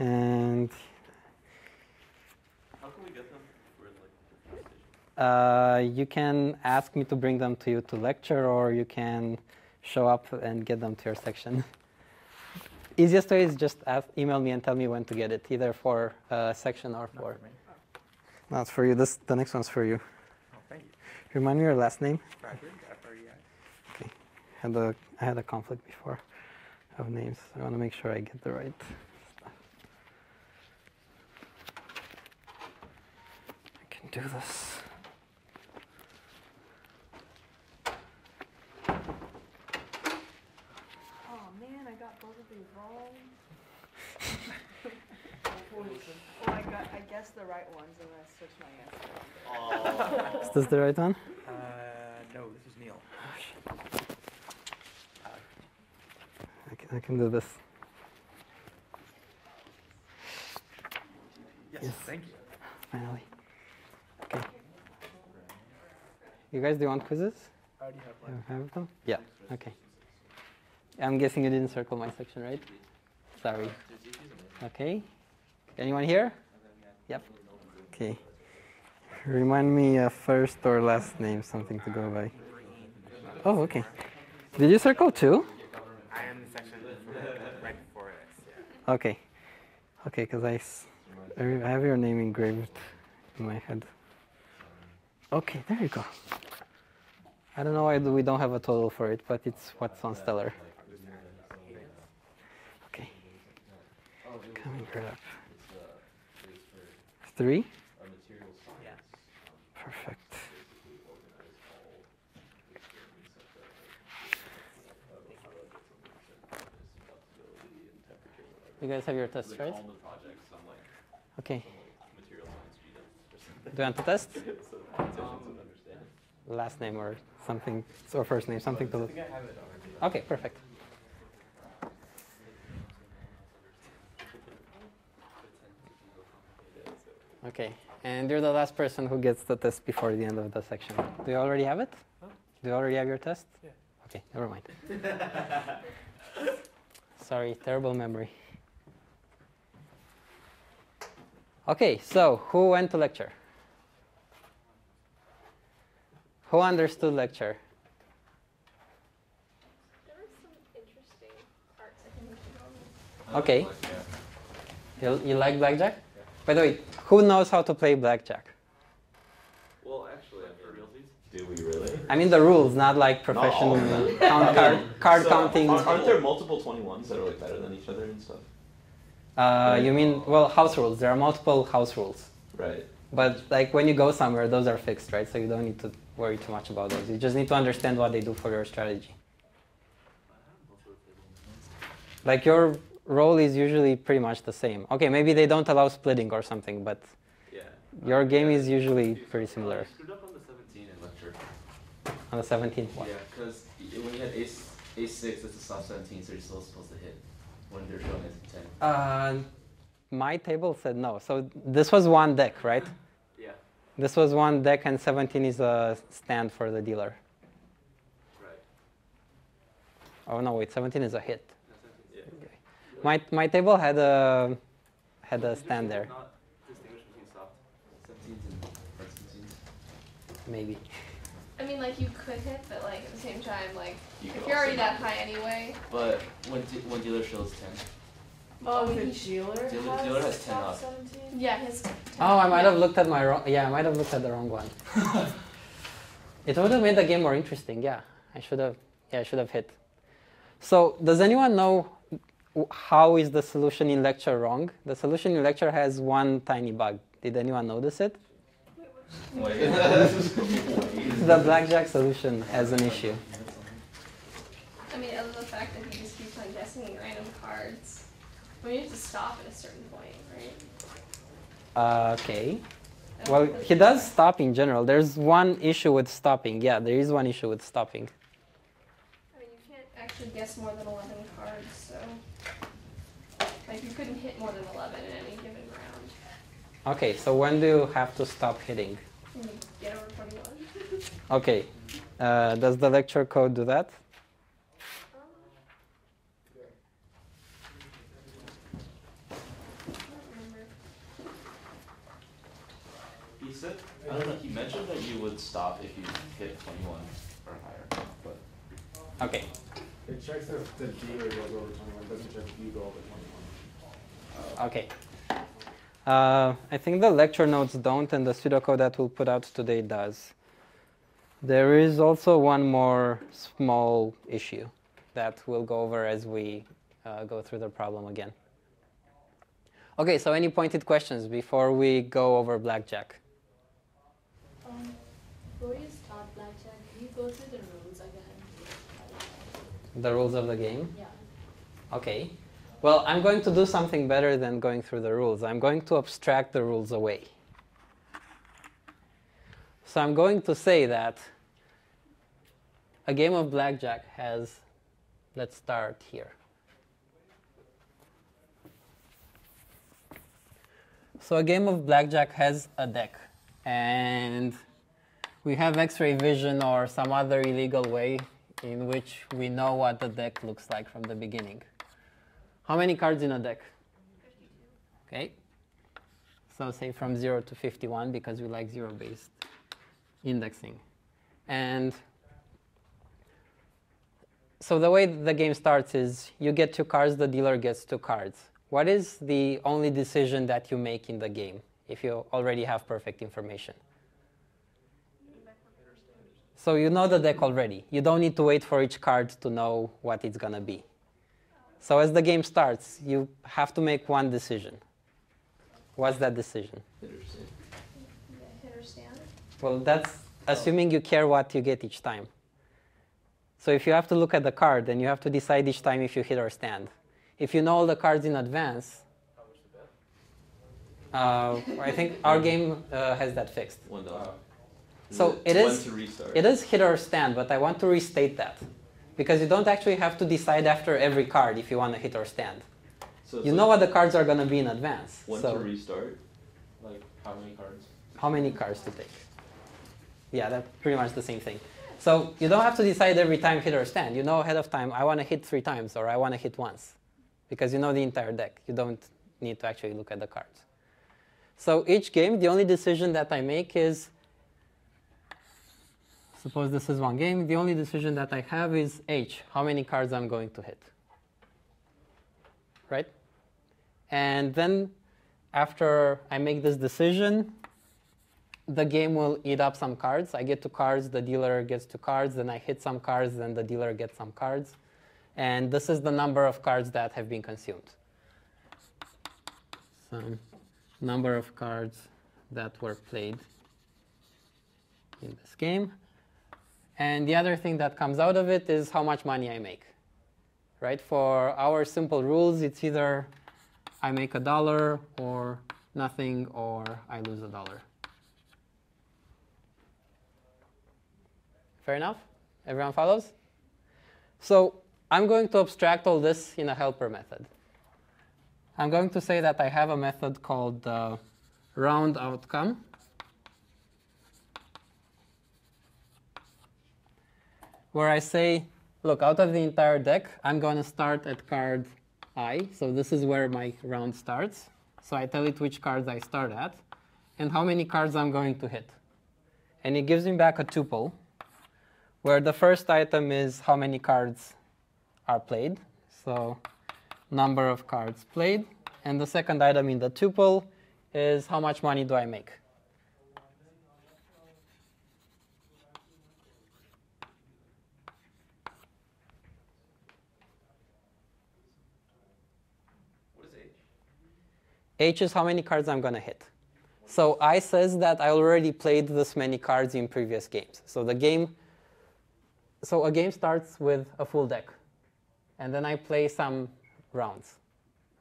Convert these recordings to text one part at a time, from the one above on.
And how can we get them for like the you can ask me to bring them to you to lecture, or you can show up and get them to your section. Easiest way is just email me and tell me when to get it, either for section or for. Not for me. No, it's for you. This, the next one's for you. Oh, thank you. Remind me your last name. Roger, F-R-E-I. Okay. I had a conflict before of names. So I want to make sure I get the right stuff. I can do this. I guessed the right ones, and I switched my answer. Oh. Is this the right one? No, this is Neil. Oh, shit. I can do this. Yes, thank you. Finally. Okay. You guys, do you want quizzes? I already have one. You have them? Yeah. Okay. I'm guessing you didn't circle my section, right? Sorry. Okay. Anyone here? Yep. Okay. Remind me first or last name, something to go by. Oh, okay. Did you circle two? I am the section right before this. Yeah. Okay. Okay, because I have your name engraved in my head. Okay, there you go. I don't know why we don't have a total for it, but it's what's on Stellar. Okay. Coming right up. 3? Yeah. Perfect. You guys have your tests, right? Okay. Do you want to test? Last name or something, or first name, something to look. Okay, perfect. Okay, and you're the last person who gets the test before the end of the section. Do you already have it? Huh? Do you already have your test? Yeah. Okay, never mind. Sorry, terrible memory. Okay, so who went to lecture? Who understood lecture? There were some interesting parts I think we should go. Okay. You like Blackjack? By the way, who knows how to play Blackjack? Well, actually, do we really? I mean the rules, not like professional card counting. Aren't there multiple 21s that are like better than each other and stuff? You mean, well, house rules. There are multiple house rules. Right. But like when you go somewhere, those are fixed, right? So you don't need to worry too much about those. You just need to understand what they do for your strategy. Like your role is usually pretty much the same. Okay, maybe they don't allow splitting or something, but yeah, your game is usually pretty similar. I screwed up on the 17 in lecture. On the 17? Yeah, because when you had ace 6, it's a soft 17, so you're still supposed to hit when they're showing ace 10. My table said no. So this was one deck, right? Yeah. This was one deck, and 17 is a stand for the dealer. Right. Oh no, wait, 17 is a hit. My table had a stand there. Not distinguish between soft 17s and hard 17s. Maybe. I mean, like you could hit, but like at the same time, like if you're already that high anyway. But when dealer shows 10. Oh, when dealer has 10 up. 17? Yeah, his. 10. Oh, I might have looked at my wrong. Yeah, I might have looked at the wrong one. It would have made the game more interesting. Yeah, I should have. Yeah, I should have hit. So, does anyone know? How is the solution in lecture wrong? The solution in lecture has one tiny bug. Did anyone notice it? The Blackjack solution has an issue. I mean, other than the fact that you just keep on guessing random cards, well, you have to stop at a certain point, right? Okay. Well, he does stop in general. There's one issue with stopping. Yeah, there is one issue with stopping. I mean, you can't actually guess more than 11 cards, so. Like you couldn't hit more than 11 in any given round. Okay, so when do you have to stop hitting? When you get over 21. Okay, does the lecture code do that? said, I don't know, he mentioned that you would stop if you hit 21 or higher. But okay. It checks if the dealer goes over 21. It doesn't check if you go over 21. Okay. I think the lecture notes don't, and the pseudocode that we'll put out today does. There is also one more small issue that we'll go over as we go through the problem again. OK, so any pointed questions before we go over blackjack? Before you start blackjack, can you go through the rules again? The rules of the game? Yeah. OK. Well, I'm going to do something better than going through the rules. I'm going to abstract the rules away. So I'm going to say that a game of blackjack has, let's start here. So a game of blackjack has a deck. And we have X-ray vision or some other illegal way in which we know what the deck looks like from the beginning. How many cards in a deck? 52. OK. So say from 0 to 51, because we like 0-based indexing. And so the way the game starts is you get 2 cards, the dealer gets 2 cards. What is the only decision that you make in the game if you already have perfect information? So you know the deck already. You don't need to wait for each card to know what it's going to be. So as the game starts, you have to make one decision. What's that decision? Hit or stand. Well, that's assuming you care what you get each time. So if you have to look at the card, then you have to decide each time if you hit or stand. If you know all the cards in advance, I think our game has that fixed. $1. So it is hit or stand, but I want to restate that. Because you don't actually have to decide after every card if you want to hit or stand. So you know what the cards are going to be in advance. So to restart, like how many cards? How many cards to take? Yeah, that's pretty much the same thing. So you don't have to decide every time hit or stand. You know ahead of time, I want to hit 3 times or I want to hit once. Because you know the entire deck. You don't need to actually look at the cards. So each game, the only decision that I make is, suppose this is one game. The only decision that I have is H, how many cards I'm going to hit. Right? And then after I make this decision, the game will eat up some cards. I get 2 cards. The dealer gets 2 cards. Then I hit some cards. Then the dealer gets some cards. And this is the number of cards that have been consumed. Some number of cards that were played in this game. And the other thing that comes out of it is how much money I make. Right? For our simple rules, it's either I make $1 or nothing, or I lose $1. Fair enough? Everyone follows? So I'm going to abstract all this in a helper method. I'm going to say that I have a method called round outcome. Where I say, look, out of the entire deck, I'm going to start at card I. So this is where my round starts. So I tell it which cards I start at and how many cards I'm going to hit. And it gives me back a tuple where the first item is how many cards are played. So number of cards played. And the second item in the tuple is how much money do I make. H is how many cards I'm going to hit. So I says that I already played this many cards in previous games. So the game, so a game starts with a full deck. And then I play some rounds.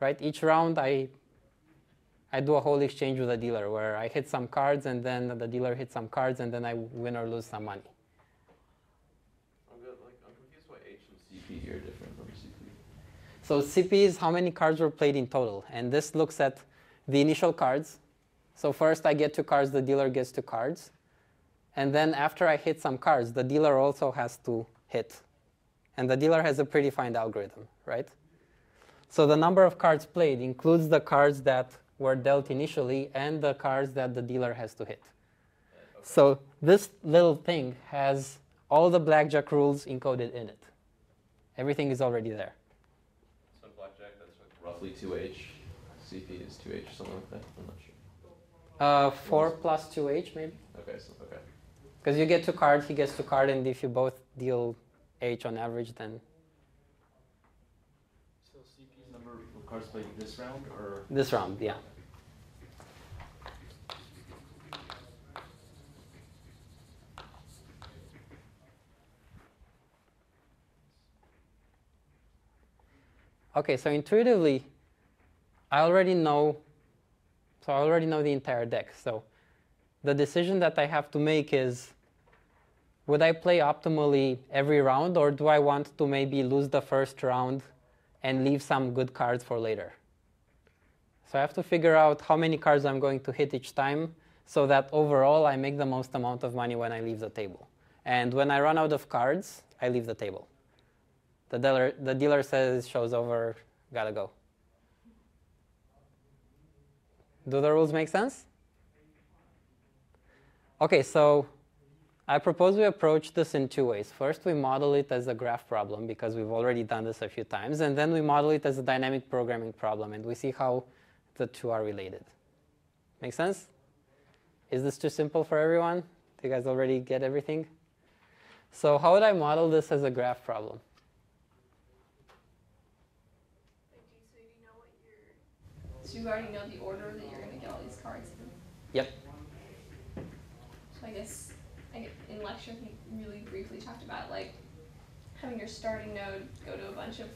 Right? Each round, I do a whole exchange with a dealer, where I hit some cards, and then the dealer hits some cards, and then I win or lose some money. I'm confused why H and CP are different from CP. So CP is how many cards were played in total. And this looks at the initial cards. So first I get 2 cards, the dealer gets 2 cards. And then after I hit some cards, the dealer also has to hit. And the dealer has a predefined algorithm, right? So the number of cards played includes the cards that were dealt initially and the cards that the dealer has to hit. So this little thing has all the blackjack rules encoded in it. Everything is already there. So in blackjack, that's like roughly 2H. CP is 2H, something like that. I'm not sure. 4 plus 2H, maybe. OK, so OK. Because you get 2 cards, he gets 2 cards, and if you both deal H on average, then. So CP is number of cards played this round, or? This round, yeah. OK, so intuitively, I already know the entire deck. So the decision that I have to make is, would I play optimally every round, or do I want to maybe lose the first round and leave some good cards for later? So I have to figure out how many cards I'm going to hit each time so that overall I make the most amount of money when I leave the table. And when I run out of cards, I leave the table. The dealer says, show's over, gotta go. Do the rules make sense? OK, so I propose we approach this in 2 ways. First, we model it as a graph problem, because we've already done this a few times. And then we model it as a dynamic programming problem, and we see how the 2 are related. Make sense? Is this too simple for everyone? Do you guys already get everything? So how would I model this as a graph problem? So you already know the order that you're going to get all these cards in? Yep. So I guess in lecture we really briefly talked about like having your starting node go to a bunch of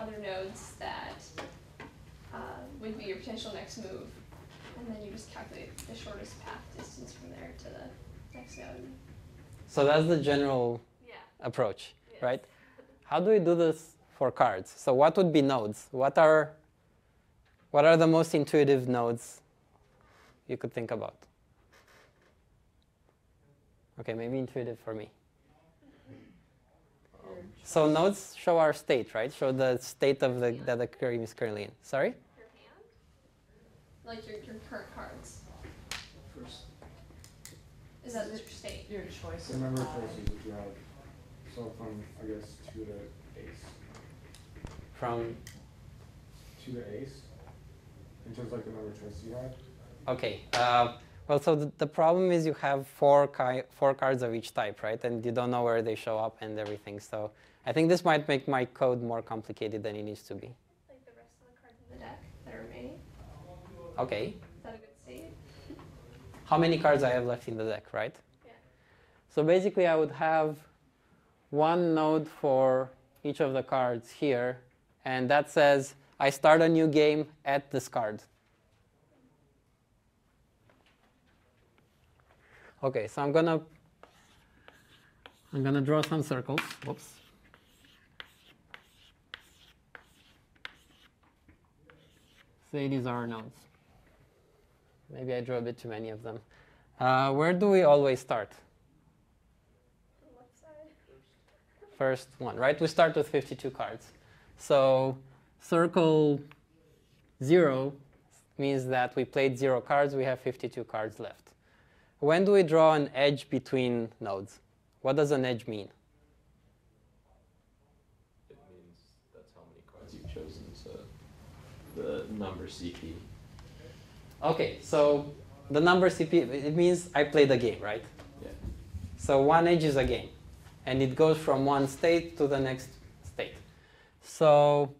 other nodes that would be your potential next move. And then you just calculate the shortest path distance from there to the next node. So that's the general approach, right? How do we do this for cards? So what would be nodes? What are the most intuitive nodes you could think about? OK, maybe intuitive for me. So nodes show our state, right? Show the state of the that the game is currently in. Sorry? Your hand? Like your current cards. First. Is that your state? Your choice. Remember choices if you have. So from, I guess, 2 to ace. From? 2 to ace. In terms of the number of choices you had? OK. Well, so the problem is you have four cards of each type, right? And you don't know where they show up and everything. So I think this might make my code more complicated than it needs to be. Like the rest of the cards in the deck that are remaining? OK. Is that a good state? How many cards I have left in the deck, right? Yeah. So basically, I would have 1 node for each of the cards here. And that says, I start a new game at this card. OK, so I'm gonna draw some circles. Whoops. Say these are nodes. Maybe I drew a bit too many of them. Where do we always start? The left side. First one, right? We start with 52 cards. So circle 0 means that we played 0 cards. We have 52 cards left. When do we draw an edge between nodes? What does an edge mean? It means that's how many cards you've chosen, so the number CP. OK, so the number CP, it means I played a game, right? Yeah. So 1 edge is a game. And it goes from 1 state to the next state. So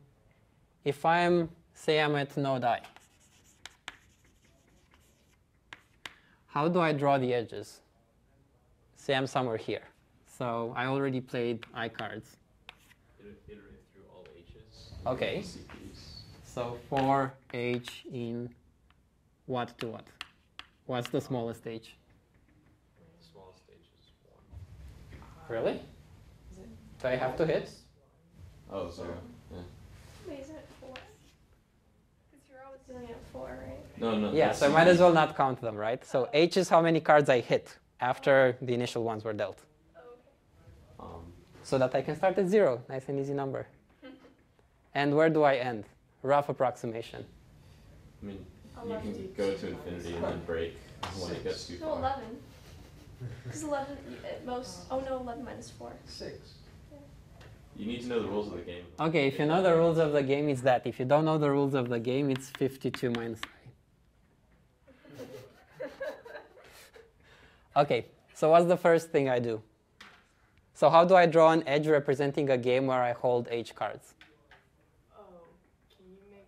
if say I'm at node I, how do I draw the edges? Say I'm somewhere here. So I already played I cards. Iterate through all H's. OK. So for H in what to what? What's the smallest H? The smallest H is 1. Really? Is it? Do I have to hit? Oh, sorry. Yeah. Wait, isn't it 4? Because you're always doing it at 4, right? No. Yeah, so I might as well not count them, right? So H is how many cards I hit after the initial ones were dealt. Oh, okay. So that I can start at 0. Nice and easy number. And where do I end? Rough approximation. I mean, You can go to infinity and then break when it gets too far. No, 11. Because 11 at most. Oh no, 11 minus 4. 6. You need to know the rules of the game. Okay, if you know the rules of the game, it's that. If you don't know the rules of the game, it's 52 minus 9. Okay, so what's the first thing I do? So how do I draw an edge representing a game where I hold H cards? Oh, can you make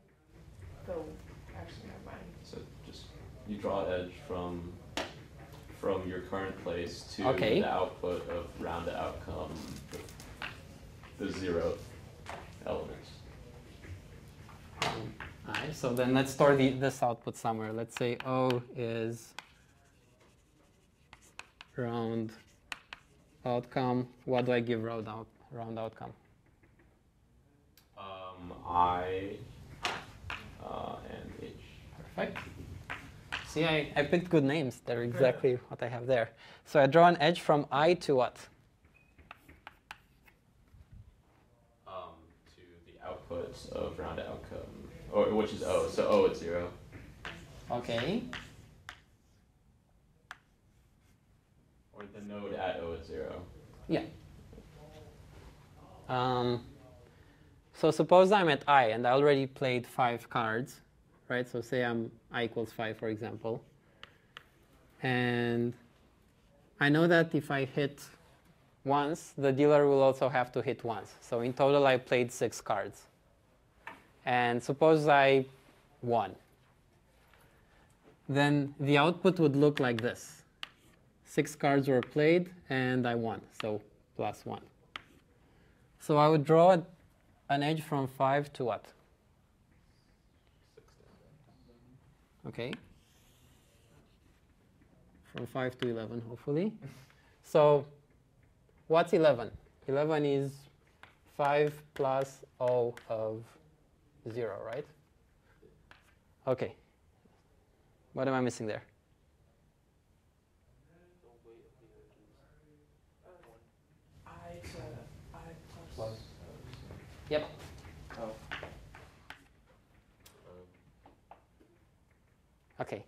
the... Actually, never mind. So just, you draw an edge from your current place to the output of round outcome. The 0th elements. All right, so then let's store this output somewhere. Let's say O is round outcome. What do I give round outcome? I and H. Perfect. See, I picked good names. They're exactly what I have there. So I draw an edge from I to what? Of round outcome, or which is O, so O at 0. Okay. Or the node at O at 0. Yeah. So suppose I'm at I, and I already played 5 cards, right? So say I'm I equals 5, for example. And I know that if I hit once, the dealer will also have to hit once. So in total, I played 6 cards. And suppose I won. Then the output would look like this. 6 cards were played, and I won, so plus 1. So I would draw an edge from 5 to what? OK. From 5 to 11, hopefully. So what's 11? 11 is 5 plus O of 0, right? OK. What am I missing there? I plus. Yep. Oh. OK.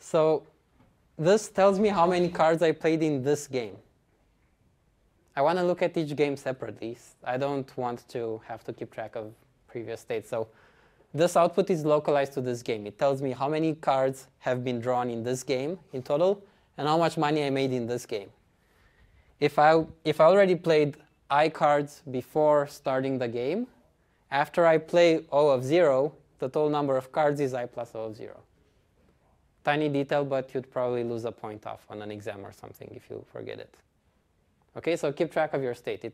So this tells me how many cards I played in this game. I want to look at each game separately. I don't want to have to keep track of previous states. So this output is localized to this game. It tells me how many cards have been drawn in this game in total, and how much money I made in this game. If I already played I cards before starting the game, after I play O of 0, the total number of cards is I plus O of 0. Tiny detail, but you'd probably lose a point off on an exam or something if you forget it. Okay, so keep track of your state.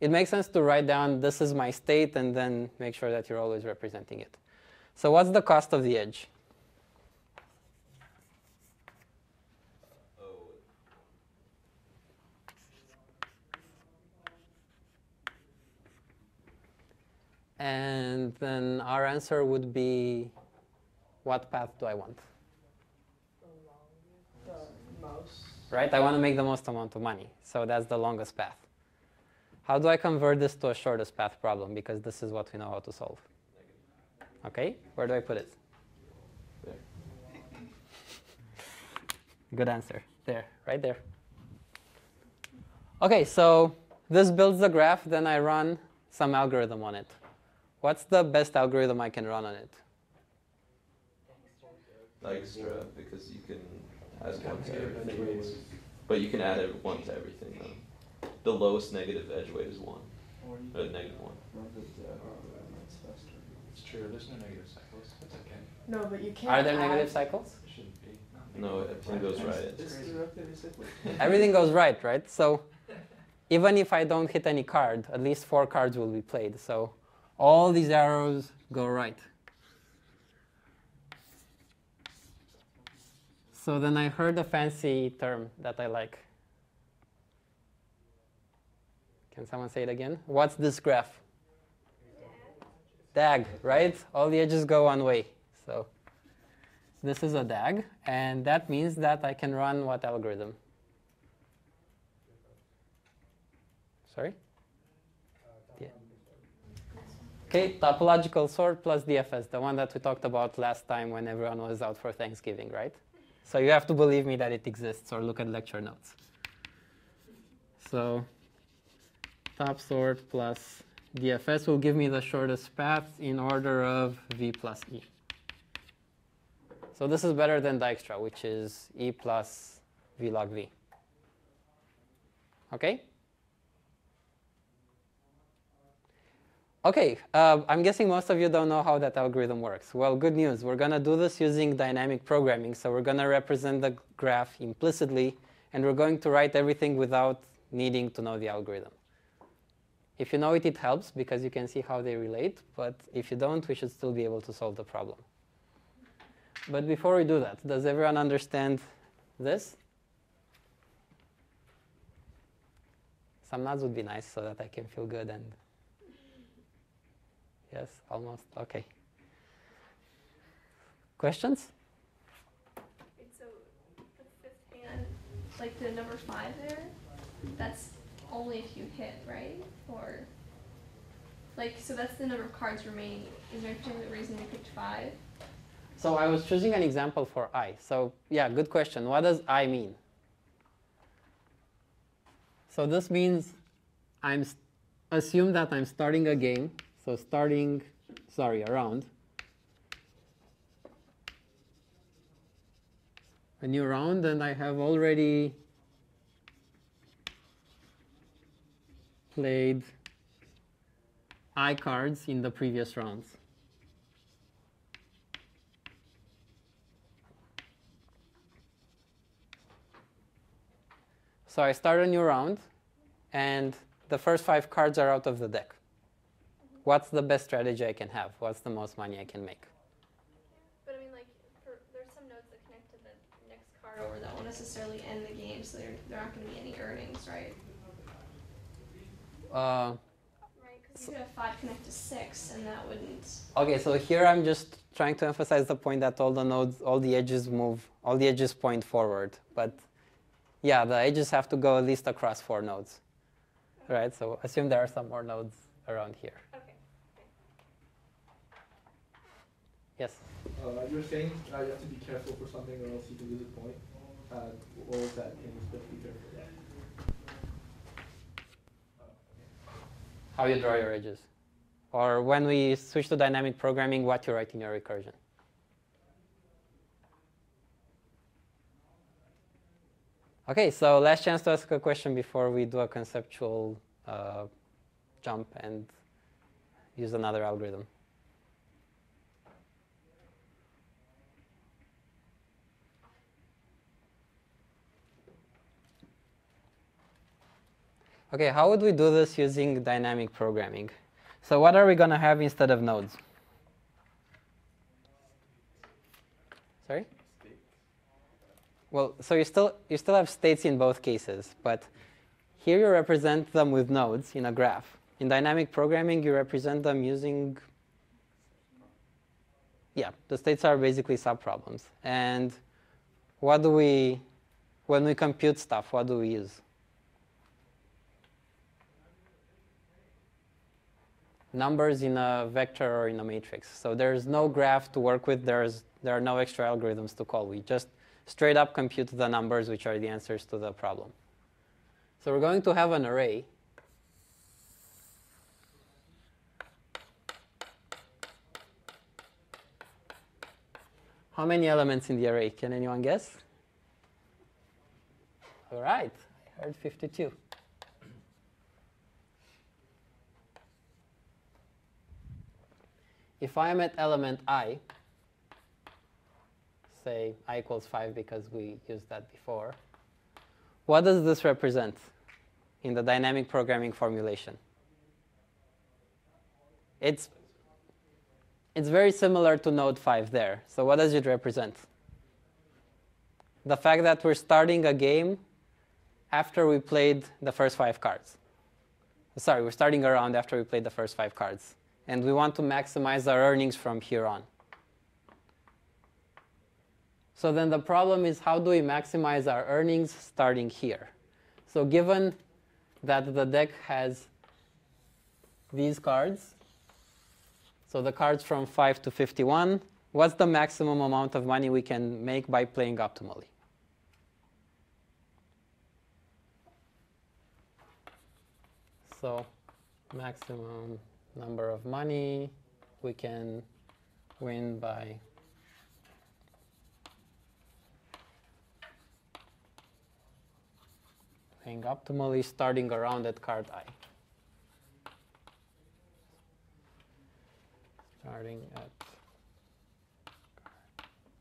It makes sense to write down, this is my state, and then make sure that you're always representing it. So what's the cost of the edge? And then our answer would be, what path do I want? The most. Right? I want to make the most amount of money. So that's the longest path. How do I convert this to a shortest path problem? Because this is what we know how to solve. OK? Where do I put it? There. Good answer. There. Right there. OK, so this builds the graph. Then I run some algorithm on it. What's the best algorithm I can run on it? Dijkstra, because you can as one to everything. But you can add one to everything, though. The lowest negative edge weight is 1. -1. It's true. There's no negative cycles. That's OK. No, but you can't. Are there negative cycles? It shouldn't be. No, everything goes right. Everything goes right, right? So even if I don't hit any card, at least 4 cards will be played. So all these arrows go right. So then I heard a fancy term that I like. Can someone say it again? What's this graph? DAG, right? All the edges go one way. So this is a DAG. And that means that I can run what algorithm? Sorry? Yeah. OK, Okay, topological sort plus DFS, the one that we talked about last time when everyone was out for Thanksgiving, right? So you have to believe me that it exists or look at lecture notes. So top sort plus DFS will give me the shortest path in order of V plus E. So this is better than Dijkstra, which is E plus V log V. OK? OK, I'm guessing most of you don't know how that algorithm works. Well, good news. We're going to do this using dynamic programming. So we're going to represent the graph implicitly, and we're going to write everything without needing to know the algorithm. If you know it, it helps, because you can see how they relate. But if you don't, we should still be able to solve the problem. But before we do that, does everyone understand this? Some nods would be nice so that I can feel good. And yes, almost. OK. Questions? So the fifth hand, like the number 5 there, that's only if you hit, right? Or like, so that's the number of cards remaining. Is there a particular reason you picked 5? So I was choosing an example for I. So yeah, good question. What does I mean? So this means assume that I'm starting a game. So starting, sorry, a new round, and I have already played I cards in the previous rounds. So I start a new round, and the first 5 cards are out of the deck. What's the best strategy I can have? What's the most money I can make? But I mean, like, there's some nodes that connect to the next card over that won't necessarily end the game, so there aren't going to be any earnings, right? Right, because you could have 5 connect to 6, and that wouldn't. OK, so here I'm just trying to emphasize the point that all the nodes, all the edges move, all the edges point forward. But yeah, the edges have to go at least across 4 nodes, right? So assume there are some more nodes around here. Okay. Yes? You're saying you have to be careful for something or else you can lose a point. What was that? Can you just be careful? How you draw your edges. Or when we switch to dynamic programming, what you write in your recursion. OK, so last chance to ask a question before we do a conceptual jump and use another algorithm. OK, how would we do this using dynamic programming? So what are we going to have instead of nodes? Sorry? Well, so you still have states in both cases. But here you represent them with nodes in a graph. In dynamic programming, you represent them using, yeah, the states are basically subproblems. And what do we, when we compute stuff, what do we use? Numbers in a vector or in a matrix. So there's no graph to work with. There are no extra algorithms to call. We just straight up compute the numbers, which are the answers to the problem. So we're going to have an array. How many elements in the array? Can anyone guess? All right. I heard 52. If I am at element I, say I equals 5 because we used that before, what does this represent in the dynamic programming formulation? It's very similar to node 5 there. So what does it represent? The fact that we're starting a game after we played the first 5 cards. Sorry, we're starting a round after we played the first 5 cards. And we want to maximize our earnings from here on. So then the problem is, how do we maximize our earnings starting here? So given that the deck has these cards, So the cards from 5 to 51, what's the maximum amount of money we can make by playing optimally? So maximum number of money we can win by playing optimally, starting around at card I. Starting at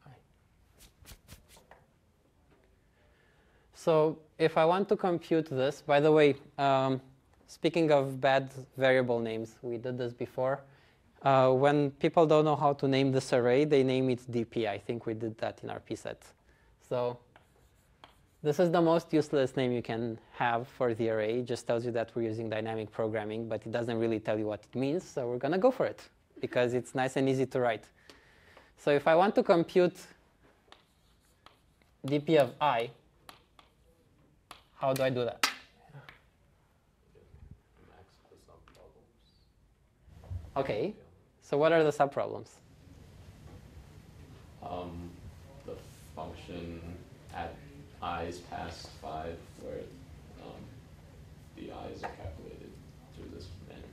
card I. So if I want to compute this, by the way, speaking of bad variable names, we did this before. When people don't know how to name this array, they name it DP. I think we did that in our pset. So this is the most useless name you can have for the array. It just tells you that we're using dynamic programming, but it doesn't really tell you what it means. So we're going to go for it, because it's nice and easy to write. So if I want to compute DP of I, how do I do that? OK, so what are the subproblems? The function at i's past 5, where the i's are calculated through this manner.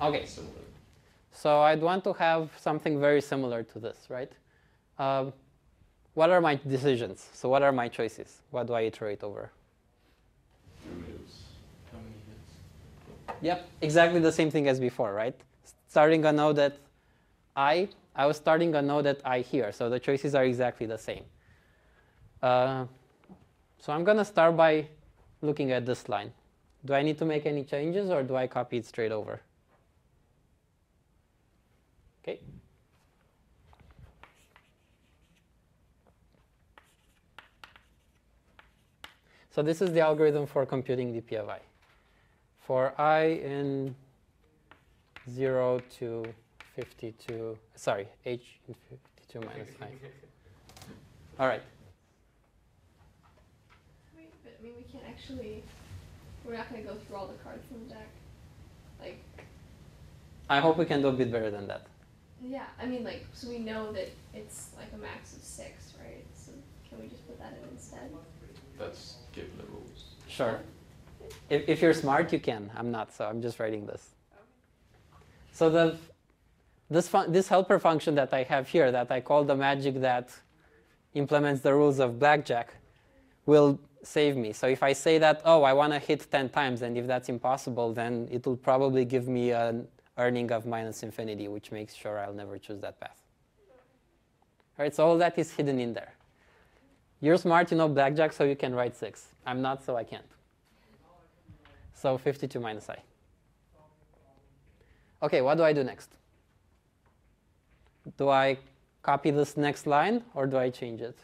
OK, similar. So I'd want to have something very similar to this, right? What are my decisions? So what are my choices? What do I iterate over? Yep, exactly the same thing as before, right? Starting a node at I was starting a node at I here, so the choices are exactly the same. So I'm going to start by looking at this line. Do I need to make any changes, or do I copy it straight over? OK. So this is the algorithm for computing DP of I. For I in 0 to 52, sorry, h in 52 minus I. All right. Wait, but I mean, we can't actually, we're not going to go through all the cards in the deck. Like, I hope we can do a bit better than that. Yeah, I mean, like, so we know that it's like a max of 6, right? So can we just put that in instead? That's given the rules. Sure. If you're smart, you can. I'm not, so I'm just writing this. So this helper function that I have here, that I call the magic that implements the rules of blackjack, will save me. So if I say that, oh, I want to hit 10 times, and if that's impossible, then it will probably give me an earning of -infinity, which makes sure I'll never choose that path. All right, so all that is hidden in there. You're smart, you know blackjack, so you can write 6. I'm not, so I can't. So 52 minus I. OK, what do I do next? Do I copy this next line, or do I change it?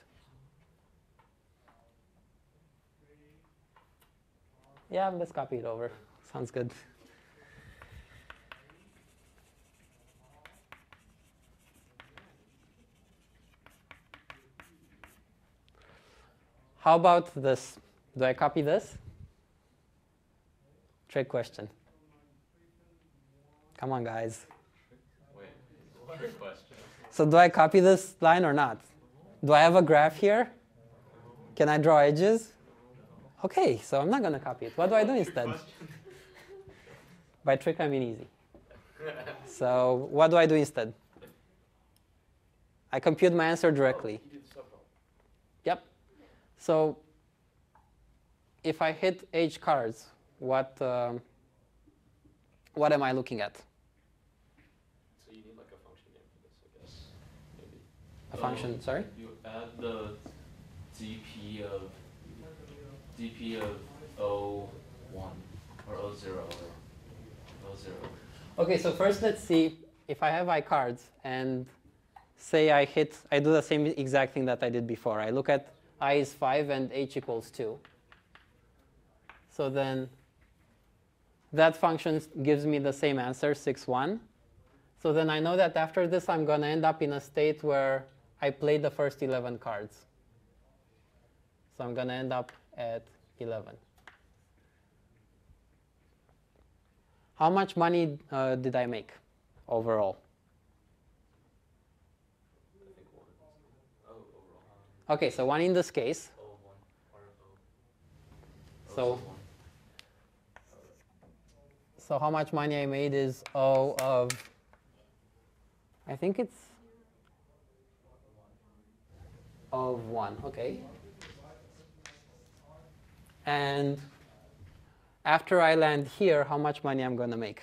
Yeah, let's copy it over. Sounds good. How about this? Do I copy this? Trick question. Come on, guys. Wait, trick question. So do I copy this line or not? Do I have a graph here? Can I draw edges? OK, so I'm not going to copy it. What do I do instead? By trick, I mean easy. So what do I do instead? I compute my answer directly. Yep. So if I hit H cards, what am I looking at? So you need like a function name for this, I guess, maybe. A function, sorry? You add the DP of O1 or O0 or O0. OK, so first let's see if I have I cards and say I do the same exact thing that I did before. I look at I is 5 and H equals 2. So then that function gives me the same answer, 6, 1. So then I know that after this, I'm going to end up in a state where I play the first 11 cards. So I'm going to end up at 11. How much money did I make? overall. Okay, so 1 in this case. So how much money I made is O of, I think it's O of 1. OK. And after I land here, how much money I'm going to make,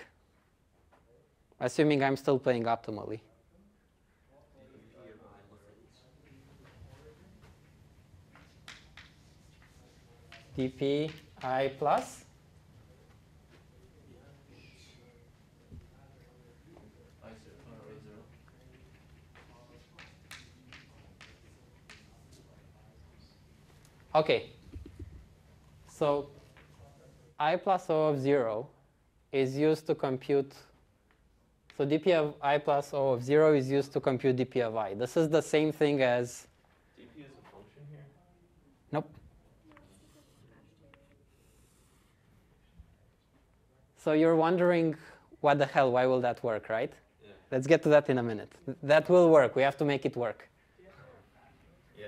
assuming I'm still playing optimally. DPI plus? OK. So I plus O of 0 is used to compute. So dp of I plus O of 0 is used to compute dp of I. This is the same thing as. dp is a function here? Nope. So you're wondering, what the hell, why will that work, right? Yeah. Let's get to that in a minute. That will work. We have to make it work. Yeah.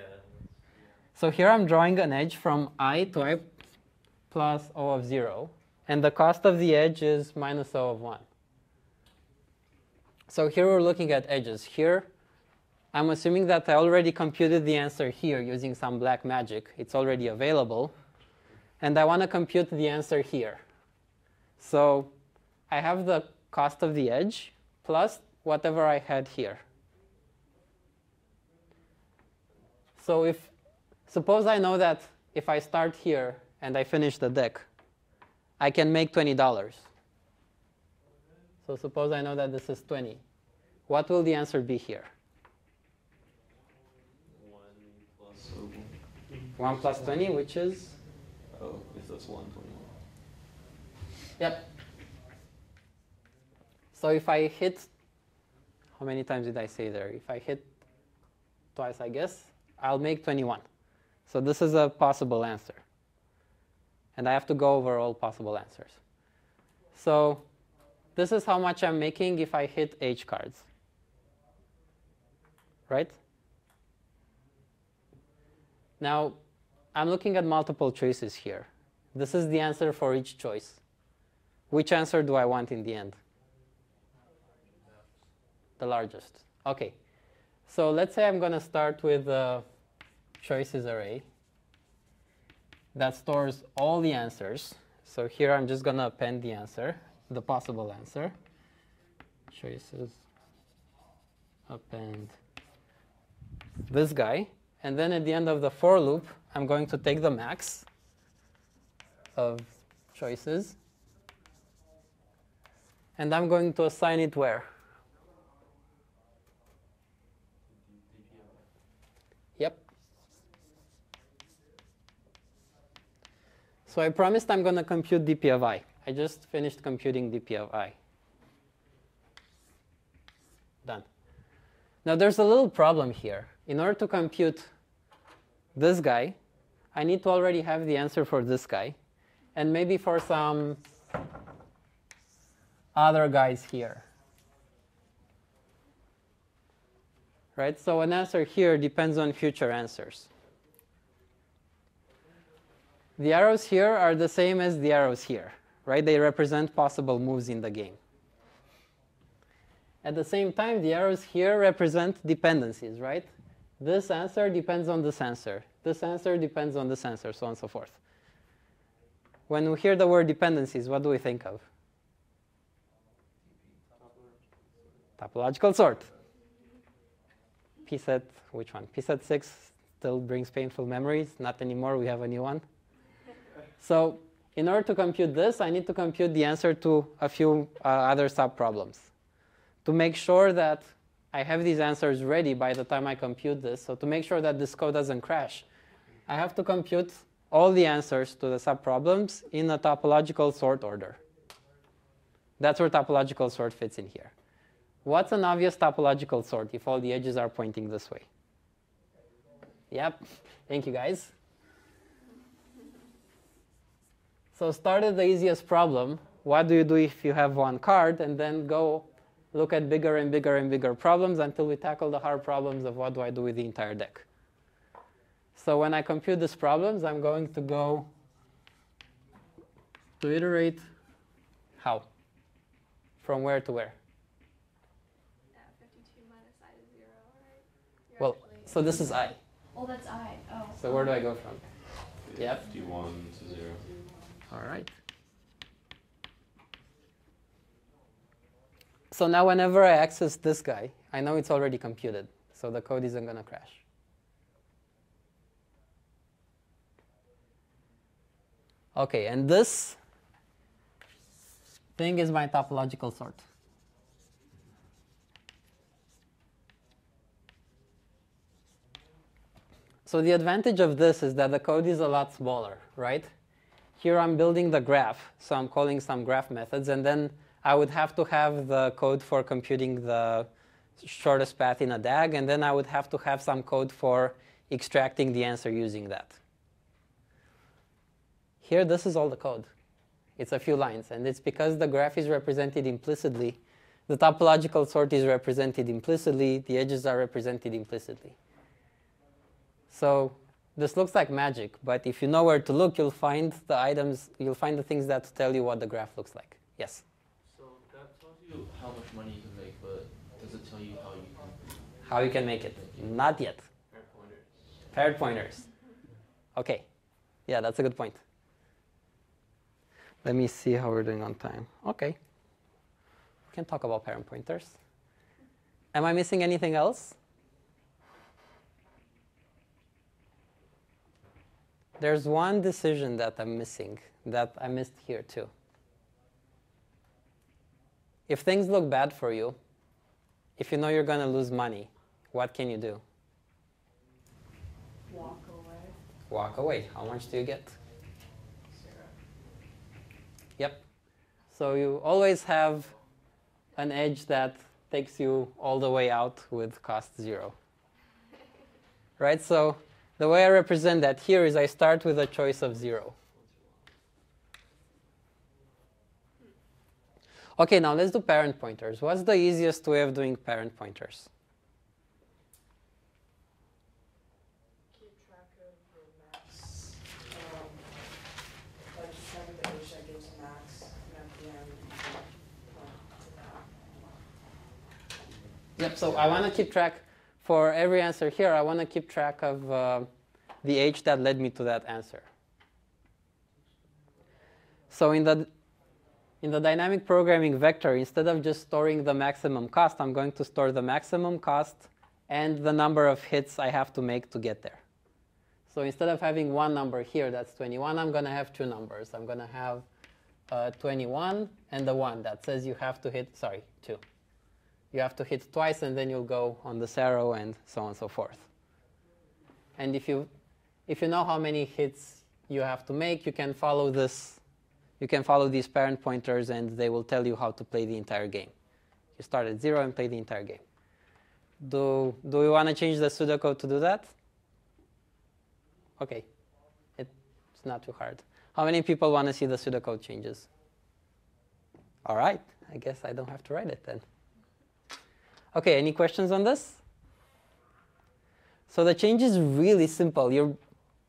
So here I'm drawing an edge from I to I plus O of 0. And the cost of the edge is minus O of 1. So here we're looking at edges. Here, I'm assuming that I already computed the answer here using some black magic. It's already available. And I want to compute the answer here. So I have the cost of the edge plus whatever I had here. So if suppose I know that if I start here and I finish the deck, I can make $20. So suppose I know that this is 20. What will the answer be here? 1 plus 20, which is? Oh, if that's 120. Yep. So if I hit, how many times did I say there? If I hit twice, I guess, I'll make 21. So this is a possible answer. And I have to go over all possible answers. So this is how much I'm making if I hit H cards. Right? Now, I'm looking at multiple choices here. This is the answer for each choice. Which answer do I want in the end? The largest. OK. So let's say I'm going to start with a choices array that stores all the answers. So here I'm just going to append the answer, the possible answer. Choices append this guy. And then at the end of the for loop, I'm going to take the max of choices. And I'm going to assign it where? Yep. So I promised I'm going to compute dp of I. I just finished computing dp of I. Done. Now there's a little problem here. In order to compute this guy, I need to already have the answer for this guy, and maybe for some other guys here. Right? So an answer here depends on future answers. The arrows here are the same as the arrows here. Right? They represent possible moves in the game. At the same time, the arrows here represent dependencies. Right? This answer depends on this answer. This answer depends on this answer, so on and so forth. When we hear the word dependencies, what do we think of? Topological sort. PSET, which one? PSET 6 still brings painful memories. Not anymore. We have a new one. So in order to compute this, I need to compute the answer to a few other subproblems to make sure that I have these answers ready by the time I compute this. So to make sure that this code doesn't crash, I have to compute all the answers to the subproblems in a topological sort order. That's where topological sort fits in here. What's an obvious topological sort if all the edges are pointing this way? Yep. Thank you, guys. So started the easiest problem. What do you do if you have one card? And then go look at bigger and bigger and bigger problems until we tackle the hard problems of what do I do with the entire deck. So when I compute these problems, I'm going to go to iterate how? From where to where? That 52 minus I is 0, right? Well, so this is I. Oh, that's I. Oh. So where do I go from? Yep. 51 to 0. All right. So now whenever I access this guy, I know it's already computed, so the code isn't going to crash. OK, and this thing is my topological sort. So the advantage of this is that the code is a lot smaller, right? Here I'm building the graph, so I'm calling some graph methods, and then I would have to have the code for computing the shortest path in a DAG, and then I would have to have some code for extracting the answer using that. Here, this is all the code. It's a few lines, and it's because the graph is represented implicitly, the topological sort is represented implicitly, the edges are represented implicitly. So this looks like magic, but if you know where to look, you'll find the items, you'll find the things that tell you what the graph looks like. Yes? So that tells you how much money you can make, but does it tell you how you can? How you can make it? Not yet. Paired pointers. Paired pointers. OK. Yeah, that's a good point. Let me see how we're doing on time. OK. We can talk about parent pointers. Am I missing anything else? There's one decision that I'm missing, that I missed here too. If things look bad for you, if you know you're going to lose money, what can you do? Walk away. Walk away. How much do you get? 0. Yep. So you always have an edge that takes you all the way out with cost 0. Right? So the way I represent that here is I start with a choice of 0. OK, now let's do parent pointers. What's the easiest way of doing parent pointers? Keep track of your max. Like send the edge that gives max, and at the end, Yep, so I want to keep track. For every answer here, I want to keep track of the H that led me to that answer. So in the dynamic programming vector, instead of just storing the maximum cost, I'm going to store the maximum cost and the number of hits I have to make to get there. So instead of having one number here, that's 21, I'm going to have two numbers. I'm going to have 21 and the 1 that says you have to hit, sorry, 2. You have to hit twice, and then you'll go on this arrow, and so on and so forth. And if you know how many hits you have to make, you can follow this. You can follow these parent pointers, and they will tell you how to play the entire game. You start at 0 and play the entire game. Do we want to change the pseudocode to do that? OK. It's not too hard. How many people want to see the pseudocode changes? All right. I guess I don't have to write it then. OK, any questions on this? So the change is really simple.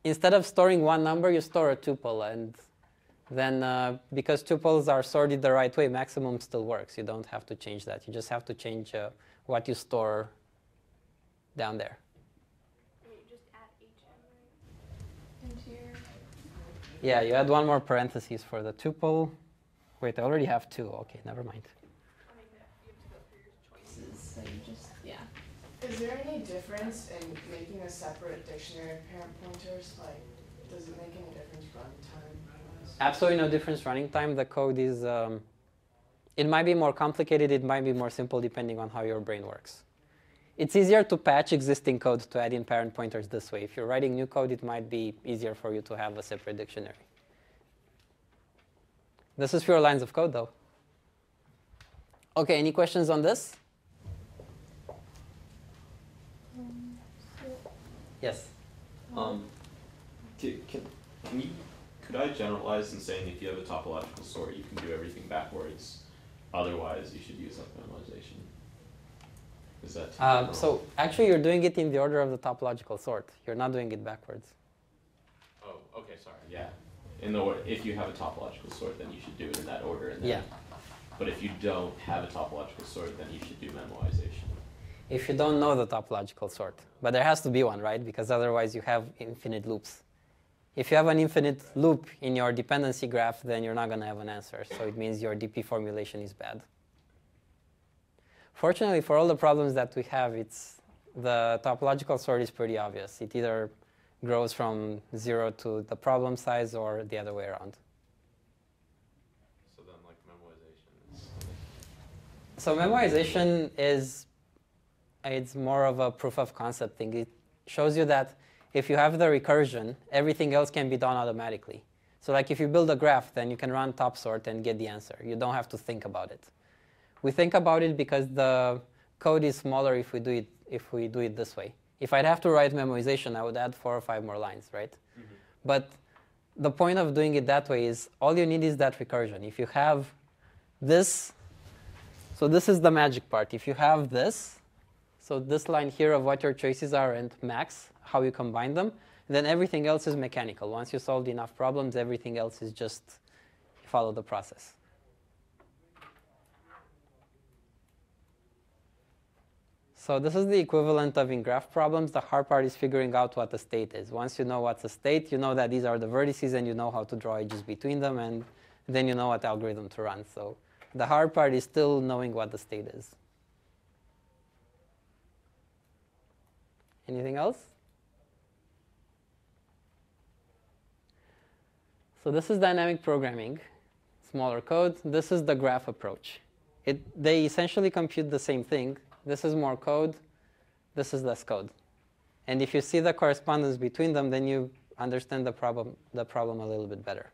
Instead of storing one number, you store a tuple. And then because tuples are sorted the right way, maximum still works. You don't have to change that. You just have to change what you store down there. Wait, just add HM into your. Yeah, you add one more parentheses for the tuple. Wait, I already have 2. OK, never mind. So you just, yeah. Is there any difference in making a separate dictionary of parent pointers? Like, does it make any difference running time? Absolutely no difference running time. The code is, it might be more complicated. It might be more simple, depending on how your brain works. It's easier to patch existing code to add in parent pointers this way. If you're writing new code, it might be easier for you to have a separate dictionary. This is fewer lines of code, though. OK, any questions on this? Yes. Could I generalize in saying if you have a topological sort, you can do everything backwards? Otherwise, you should use up minimization. Is that too normal? So actually, you're doing it in the order of the top logical sort. You're not doing it backwards. Oh, OK, sorry. Yeah. In the order, if you have a topological sort, then you should do it in that order. And then, yeah. But if you don't have a topological sort, then you should do minimization. If you don't know the topological sort. But there has to be one, right? Because otherwise, you have infinite loops. If you have an infinite loop in your dependency graph, then you're not going to have an answer. So it means your DP formulation is bad. Fortunately, for all the problems that we have, it's the topological sort is pretty obvious. It either grows from 0 to the problem size or the other way around. So then like memoization is... So memoization is more of a proof of concept thing. It shows you that if you have the recursion, everything else can be done automatically. So like if you build a graph, then you can run top sort and get the answer. You don't have to think about it. We think about it because the code is smaller if we do it this way. If I'd have to write memoization, I would add 4 or 5 more lines, right? Mm-hmm. But the point of doing it that way is all you need is that recursion. If you have this, so this is the magic part. If you have this, so this line here of what your choices are and max, how you combine them, then everything else is mechanical. Once you solved enough problems, everything else is just follow the process. So this is the equivalent of in graph problems. The hard part is figuring out what the state is. Once you know what's a state, you know that these are the vertices, and you know how to draw edges between them, and then you know what algorithm to run. So the hard part is still knowing what the state is. Anything else? So this is dynamic programming, smaller code. This is the graph approach. They essentially compute the same thing. This is more code. This is less code. And if you see the correspondence between them, then you understand the problem a little bit better.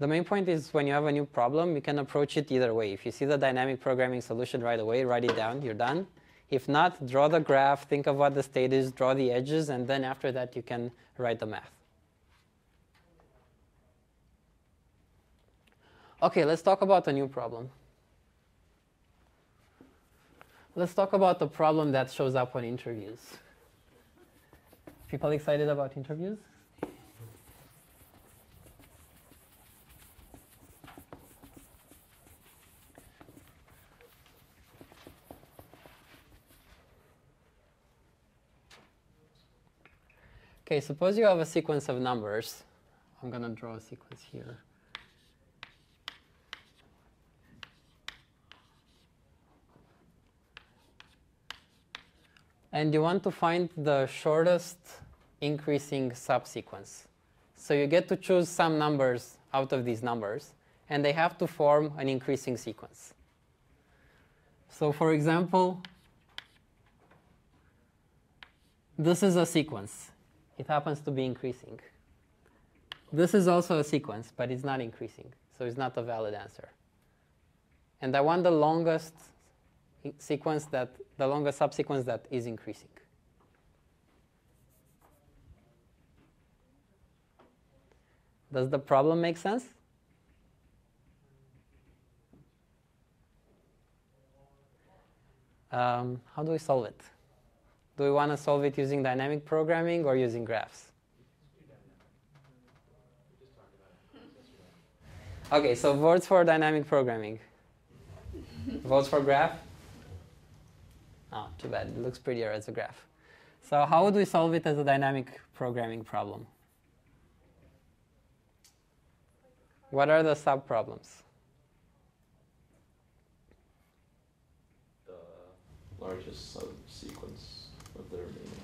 The main point is when you have a new problem, you can approach it either way. If you see the dynamic programming solution right away, write it down. You're done. If not, draw the graph. Think of what the state is. Draw the edges. And then after that, you can write the math. OK, let's talk about a new problem. Let's talk about the problem that shows up on interviews. People excited about interviews? OK, suppose you have a sequence of numbers. I'm going to draw a sequence here. And you want to find the shortest increasing subsequence. So you get to choose some numbers out of these numbers. And they have to form an increasing sequence. So for example, this is a sequence. It happens to be increasing. This is also a sequence, but it's not increasing. So it's not a valid answer. And I want the longest sequence that the longest subsequence that is increasing. Does the problem make sense? How do we solve it? Do we want to solve it using dynamic programming or using graphs? OK, so votes for dynamic programming. Votes for graph? Oh, too bad. It looks prettier as a graph. So how would we solve it as a dynamic programming problem? What are the subproblems? The largest subsequence of the remaining.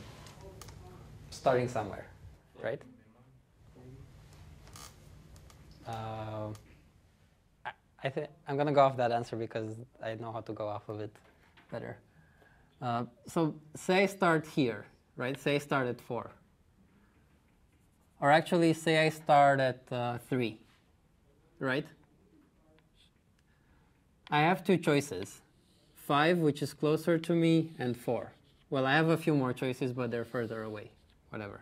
Starting somewhere, right? I'm going to go off that answer because I know how to go off of it better. So say I start here, right? Say I start at 4. Or actually, say I start at 3, right? I have two choices, 5, which is closer to me, and 4. Well, I have a few more choices, but they're further away, whatever.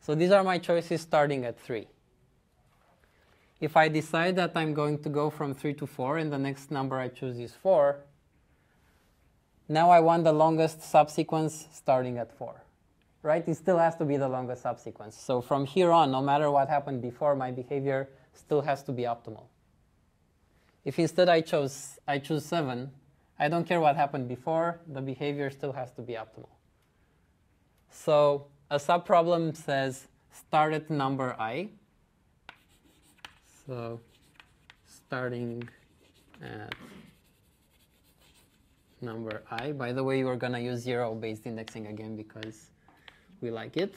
So these are my choices starting at 3. if I decide that I'm going to go from 3 to 4 and the next number I choose is 4, now I want the longest subsequence starting at 4. Right? It still has to be the longest subsequence. So from here on, no matter what happened before, my behavior still has to be optimal. If instead I choose 7, I don't care what happened before, the behavior still has to be optimal. So a subproblem says start at number I. So starting at number I. By the way, you are going to use zero-based indexing again because we like it.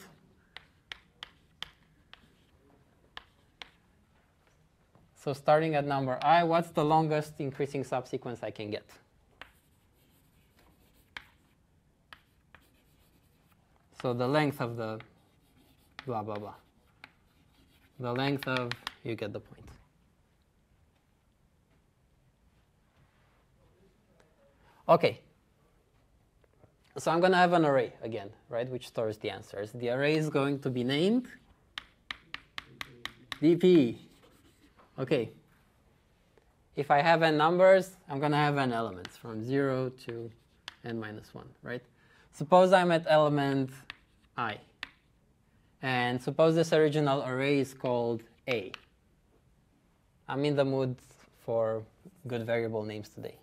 So starting at number I, what's the longest increasing subsequence I can get? So the length of the blah, blah, blah. The length of, you get the point. OK. So I'm going to have an array again, right, which stores the answers. The array is going to be named DP. OK. If I have n numbers, I'm going to have n elements from 0 to n minus 1, right? Suppose I'm at element I. And suppose this original array is called A. I'm in the mood for good variable names today.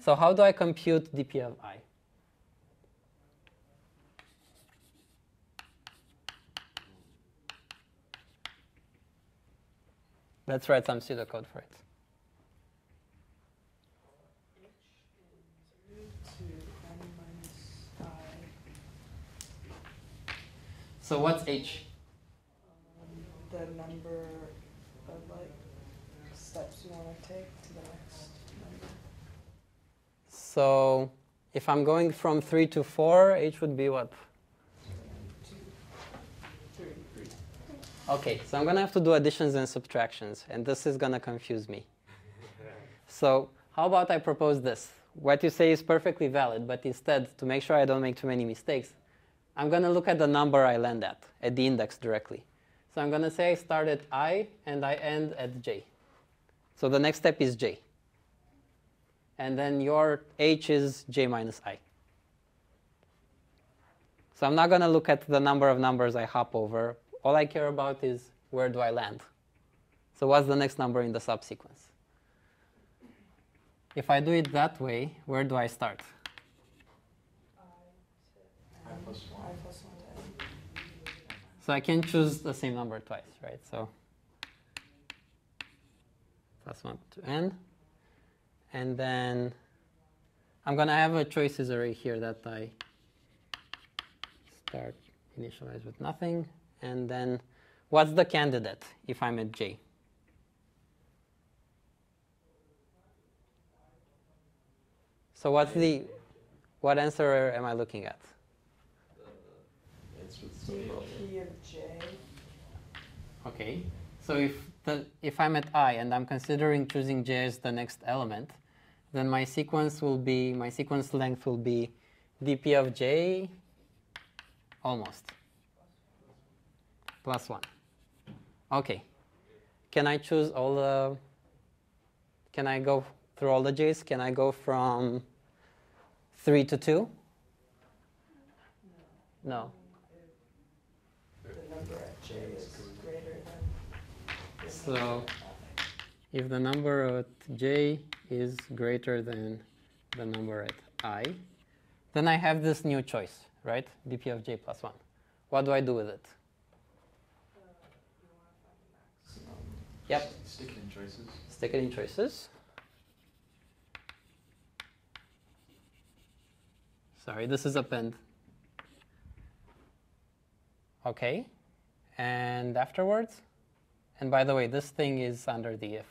So how do I compute DP of I? Let's write some pseudocode for it. So what's H? The number of like steps you want to take to the next number. So if I'm going from 3 to 4, H would be what? 2, 3. OK, so I'm going to have to do additions and subtractions. And this is going to confuse me. So how about I propose this? What you say is perfectly valid. But instead, to make sure I don't make too many mistakes, I'm going to look at the number I land at the index directly. So I'm going to say I start at I, and I end at j. So the next step is j. And then your h is j minus I. So I'm not going to look at the number of numbers I hop over. All I care about is where do I land. So what's the next number in the subsequence? If I do it that way, where do I start? So I can choose the same number twice, right? So +1 to n. And then I'm going to have a choices array here that I start initialize with nothing. And then what's the candidate if I'm at j? So what's the what answer am I looking at? DP of j. OK. So if I'm at I and I'm considering choosing j as the next element, then my sequence will be, my sequence length will be dp of j almost +1. OK. Can I choose all the, can I go through all the j's? Can I go from 3 to 2? No. So if the number at j is greater than the number at I, then I have this new choice, right? dp of j +1. What do I do with it? Yep. Stick it in choices. Stick it in choices. Sorry, this is append. OK. And afterwards? And by the way, this thing is under the if.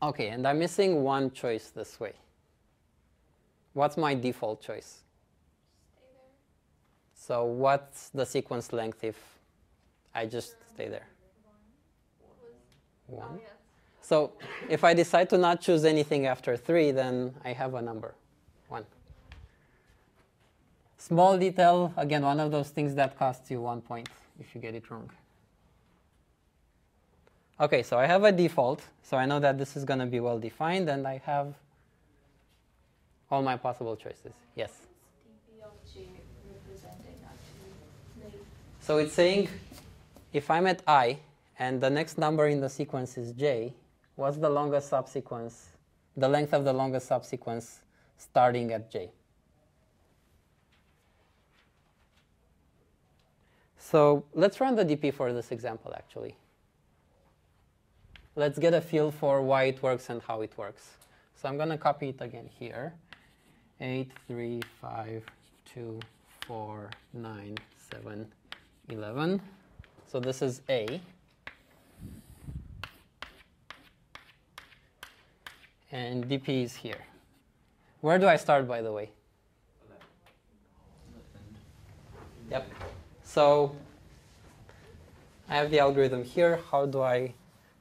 OK, and I'm missing one choice this way. What's my default choice? Stay there. So what's the sequence length if I just stay there? 1. Oh, yes. So if I decide to not choose anything after 3, then I have a number, 1. Small detail, again, one of those things that costs you 1 point if you get it wrong. OK, so I have a default. So I know that this is going to be well defined, and I have all my possible choices. Yes? So it's saying, if I'm at I, and the next number in the sequence is j, what's the longest subsequence, the length of the longest subsequence starting at j? So let's run the DP for this example, actually. Let's get a feel for why it works and how it works. So I'm going to copy it again here. 8, 3, 5, 2, 4, 9, 7, 11. So this is A. And DP is here. Where do I start, by the way? Yep. So I have the algorithm here. How do I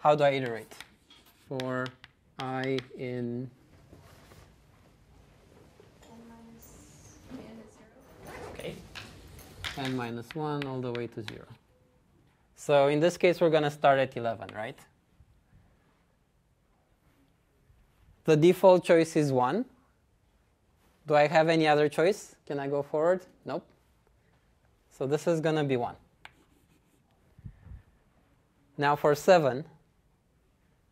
iterate? For I in n minus 1 all the way to 0. So in this case, we're going to start at 11, right? The default choice is 1. Do I have any other choice? Can I go forward? Nope. So this is going to be 1. Now for 7,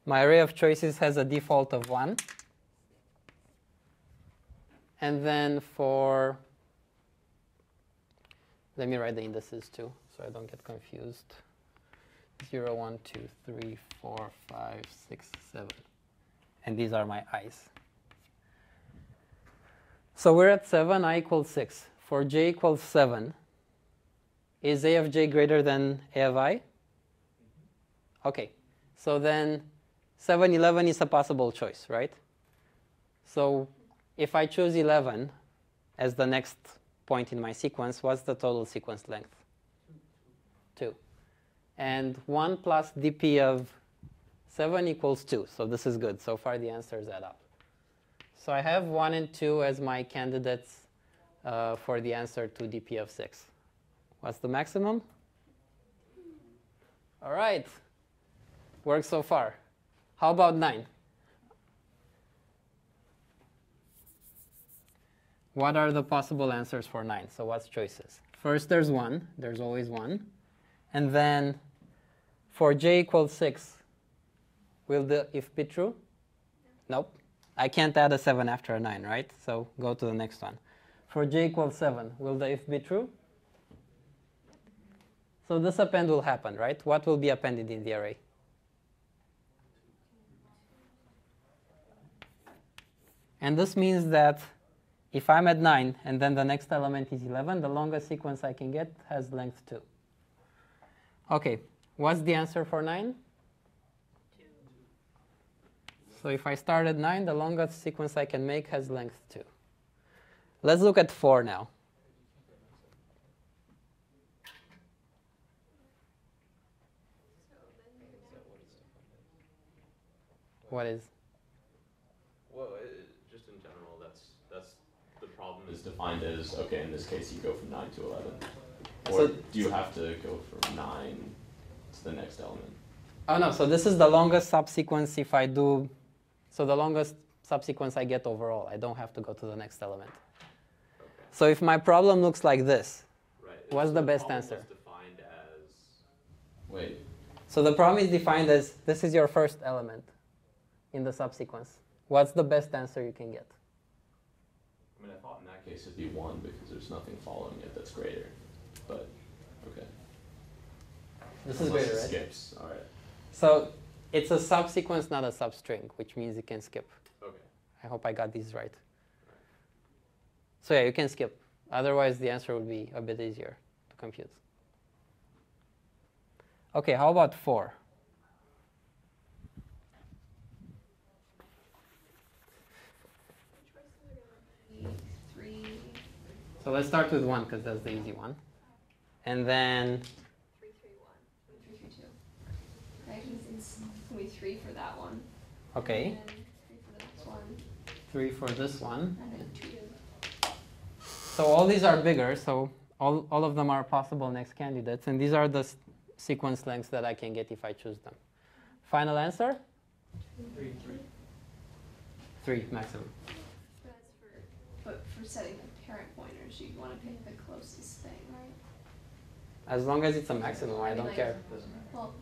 my array of choices has a default of 1. And then for, let me write the indices too, so I don't get confused. 0, 1, 2, 3, 4, 5, 6, 7. And these are my i's. So we're at 7, I equals 6. For j equals 7, is a of j greater than a of I? OK. So then 7, 11 is a possible choice, right? So if I choose 11 as the next point in my sequence, what's the total sequence length? 2. And 1 plus dp of 7 equals 2. So this is good. So far, the answers add up. So I have 1 and 2 as my candidates for the answer to dp of 6. What's the maximum? All right. Works so far. How about 9? What are the possible answers for 9? So what's choices? First, there's 1. There's always 1. And then for j equals 6, will the if be true? Nope. I can't add a 7 after a 9, right? So go to the next one. For j equals 7, will the if be true? So this append will happen, right? What will be appended in the array? And this means that if I'm at 9 and then the next element is 11, the longest sequence I can get has length 2. OK, what's the answer for 9? 2. So if I start at 9, the longest sequence I can make has length 2. Let's look at 4 now. What is? Well, just in general, that's the problem is defined as, OK, in this case, you go from 9 to 11. Or so, do you have to go from 9 to the next element? Oh, no. So this is the longest subsequence if I do. So the longest subsequence I get overall. I don't have to go to the next element. Okay. So if my problem looks like this, right. What's the best answer? Is defined as, wait. So the problem is defined as this is your first element in the subsequence. What's the best answer you can get? I mean, I thought in that case it'd be 1 because there's nothing following it that's greater. But OK. This is greater, right? Skips. All right. So it's a subsequence, not a substring, which means you can skip. OK. I hope I got these right. So yeah, you can skip. Otherwise, the answer would be a bit easier to compute. OK, how about 4? So let's start with 1, because that's the easy one. And then 3, 3, 1. 3, 3, 2. going to be 3 for that one. Okay. And 3 for this one. 3 for this one. And then 2. So all these are bigger, so all of them are possible next candidates. And these are the sequence lengths that I can get if I choose them. Final answer? 3. 3 maximum. But for setting the parent pointers, you'd want to pick the closest thing, right? As long as it's a maximum, I don't care. Well,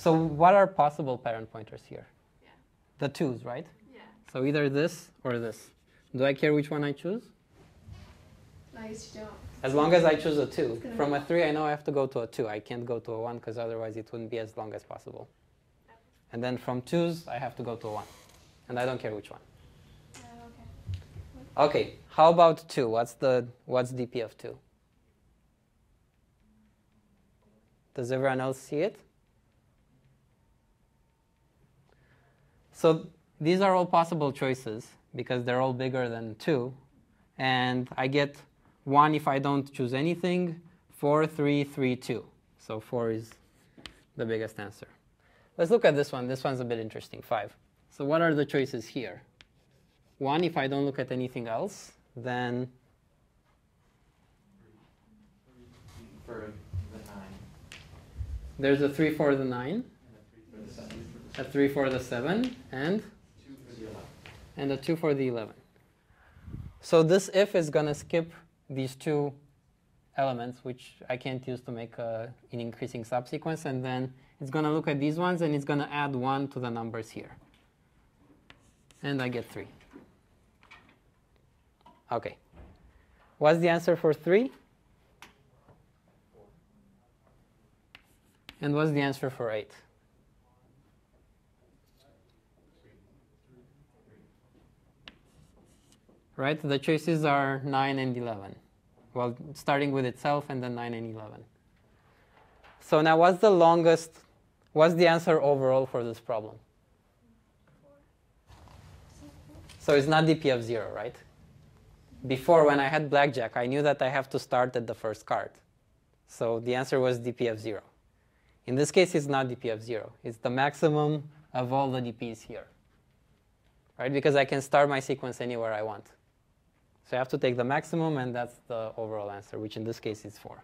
so what are possible parent pointers here? Yeah. The 2s, right? Yeah. So either this or this. Do I care which one I choose? I guess you don't. As long as I choose a 2. From a 3, I know I have to go to a 2. I can't go to a 1 because otherwise it wouldn't be as long as possible. And then from 2s, I have to go to a 1. And I don't care which one. Okay. Okay. How about 2? What's DP of 2? Does everyone else see it? So these are all possible choices because they're all bigger than 2. And I get 1 if I don't choose anything, 4, 3, 3, 2. So 4 is the biggest answer. Let's look at this one. This one's a bit interesting, 5. So what are the choices here? 1, if I don't look at anything else, then for the 9. There's a 3 for the 9, and a 3 for the 7, a 3 for the 7 and 2 for the 11. And a 2 for the 11. So this if is going to skip these 2 elements, which I can't use to make an increasing subsequence. And then it's going to look at these ones, and it's going to add 1 to the numbers here. And I get 3. OK. What's the answer for 3? And what's the answer for 8? 3. Right? The choices are 9 and 11. Well, starting with itself and then 9 and 11. So now what's the longest? What's the answer overall for this problem? So it's not DP of 0, right? Before, when I had blackjack, I knew that I have to start at the first card. So the answer was DP of 0. In this case, it's not DP of 0. It's the maximum of all the DPs here, right? Because I can start my sequence anywhere I want. So I have to take the maximum, and that's the overall answer, which in this case is 4.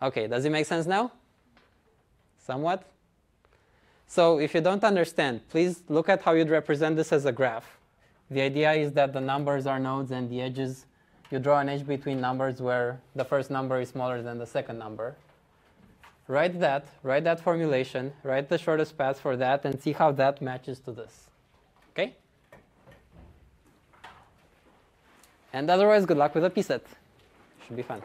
OK, does it make sense now? Somewhat? So if you don't understand, please look at how you'd represent this as a graph. The idea is that the numbers are nodes and the edges. You draw an edge between numbers where the first number is smaller than the second number. Write that formulation, write the shortest path for that, and see how that matches to this. OK? And otherwise, good luck with the PSAT. Should be fun.